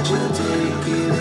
Take it.